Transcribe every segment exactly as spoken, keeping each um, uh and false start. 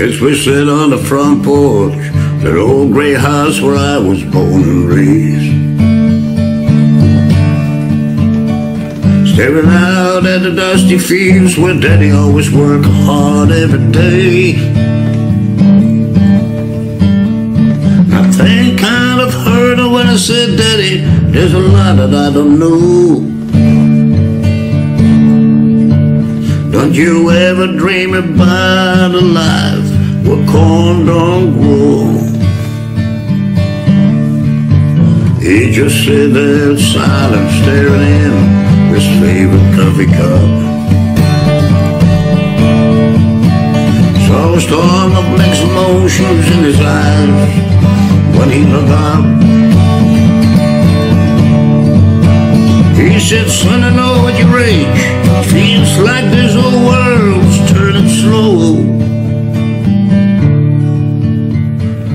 As we sit on the front porch, that old gray house where I was born and raised, staring out at the dusty fields where Daddy always worked hard every day. I think kind of heard her when I said, Daddy, there's a lot that I don't know. Don't you ever dream about a life where corn don't grow? He just sit there silent, staring in his favorite coffee cup. Saw a storm of mixed emotions in his eyes when he looked up. He said, son, I know what you rage. Feels like this whole world's turning slow.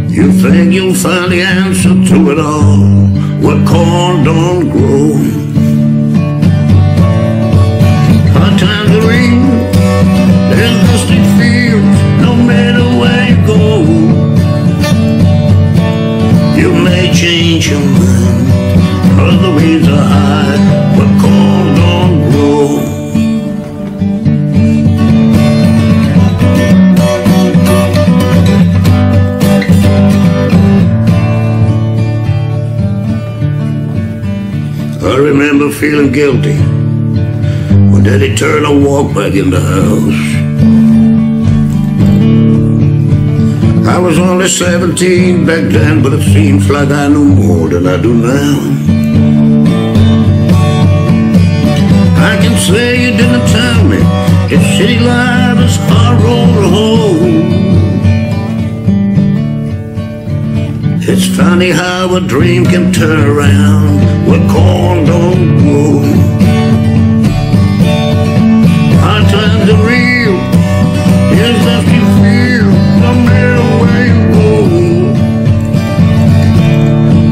You think you'll find the answer to it all where corn don't grow. Hard times are real. There's dusty fields no matter where you go. You may change your mind, cause the winds are high where corn don't grow. I remember feeling guilty when Daddy turned and walked back in the house. I was only seventeen back then, but it seems like I knew more than I do now. I can say you didn't tell me if city life is hard road to hold. It's funny how a dream can turn around where corn don't grow. Hard times are real. Here's what you feel, no matter where you go.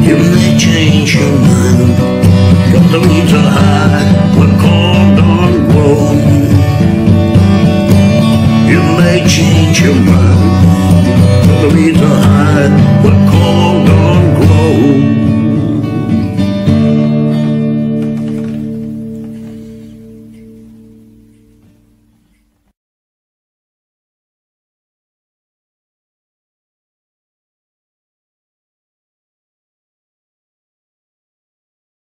You may change your mind, but the weeds are high where corn don't grow. You may change your mind, but the weeds are high where corn don't grow.